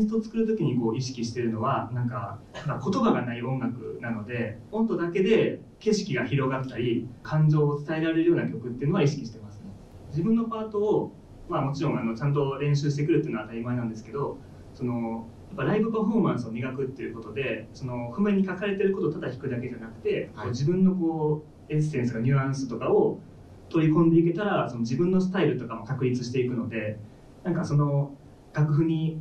ンストを作る時にこう意識しているのは、なんか言葉がない音楽なので、音だけで景色が広がったり感情を伝えられるような曲っていうのは意識してますね。自分のパートを、まあ、もちろんちゃんと練習してくるっていうのは当たり前なんですけど、そのやっぱライブパフォーマンスを磨くっていうことで、その譜面に書かれてることをただ弾くだけじゃなくて、はい、自分のこうエッセンスとかニュアンスとかを取り込んでいけたら、その自分のスタイルとかも確立していくので、なんかその楽譜に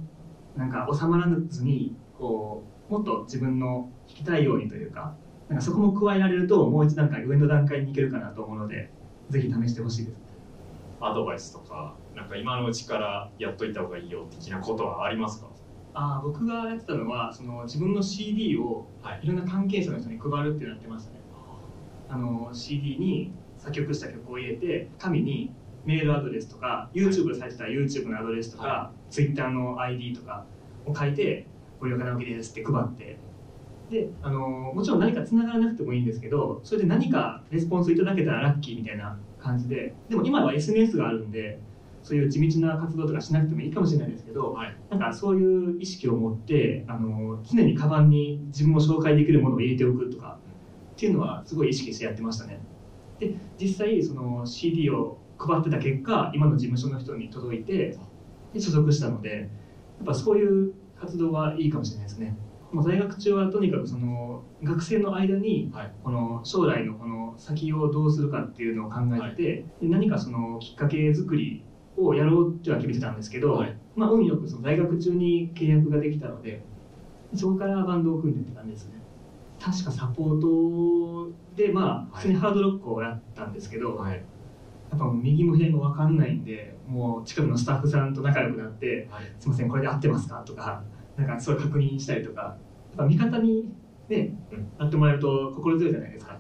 なんか収まらずにこうもっと自分の弾きたいようにというか、なんかそこも加えられるともう一段階上の段階に行けるかなと思うので、ぜひ試してほしいです。アドバイスとか、なんか今のうちからやっといた方がいいよ的なことはありますか？僕がやってたのは、その自分の CD をいろんな関係者の人に配るってやってましたね。CD に作曲した曲を入れて、紙にメールアドレスとか YouTube でされてた YouTube のアドレスとか、はい、Twitter の ID とかを書いて「森岡直樹です」って配って、でもちろん何かつながらなくてもいいんですけど、それで何かレスポンスいただけたらラッキーみたいな感じで、でも今は SNS があるんで、そういう地道な活動とかしなくてもいいかもしれないですけど、はい、なんかそういう意識を持って常にカバンに自分を紹介できるものを入れておくとかっていうのはすごい意識してやってましたね。で実際その CD を配ってた結果、今の事務所の人に届いてで所属したので、やっぱそういう活動はいいかもしれないですね。もう在学中はとにかくその学生の間にこの将来のこの先をどうするかっていうのを考えて、はい、何かそのきっかけ作りをやろうっては決めてたんですけど、はい、まあ運よくその在学中に契約ができたので、そこからバンドを組んでって感じですね。確かサポートでまあ普通にハードロックをやったんですけど、はい、やっぱ右も左も分かんないんで、もう近くのスタッフさんと仲良くなって「はい、すいませんこれで合ってますか?」とか。なんかそれ確認したりとか、やっぱ味方にね、なってもらえると心強いじゃないですか、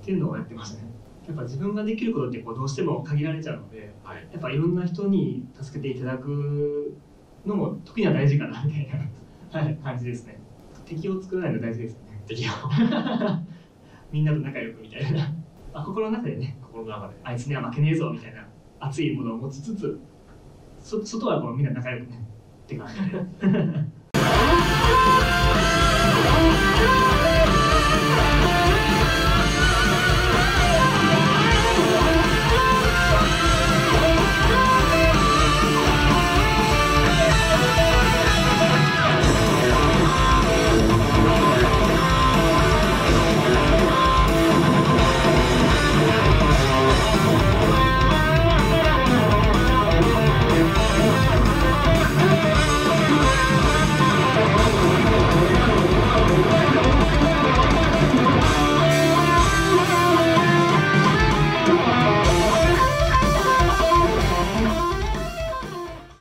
っていうのをやってましたね。やっぱ自分ができることってこうどうしても限られちゃうので、はい、やっぱいろんな人に助けていただくのも時には大事かなみたいな、はい、感じですね。敵を作らないの大事ですよね。敵をみんなと仲良くみたいな心の中でね、心の中であいつには負けねえぞみたいな熱いものを持ちつつ、外はこうみんな仲良くねって感じで。